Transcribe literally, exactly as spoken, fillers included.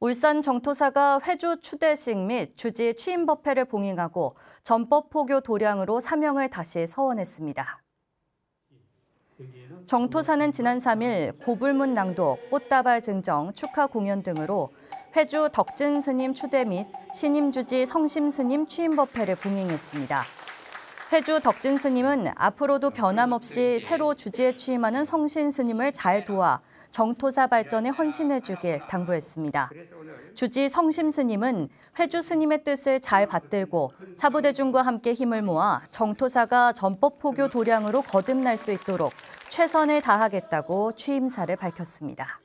울산 정토사가 회주 추대식 및 주지 취임법회를 봉행하고 전법 포교 도량으로 사명을 다시 서원했습니다. 정토사는 지난 삼일 고불문 낭독, 꽃다발 증정, 축하 공연 등으로 회주 덕진스님 추대 및 신임주지 성심스님 취임법회를 봉행했습니다. 회주 덕진스님은 앞으로도 변함없이 새로 주지에 취임하는 성심스님을 잘 도와 정토사 발전에 헌신해주길 당부했습니다. 주지 성심스님은 회주 스님의 뜻을 잘 받들고 사부대중과 함께 힘을 모아 정토사가 전법포교 도량으로 거듭날 수 있도록 최선을 다하겠다고 취임사를 밝혔습니다.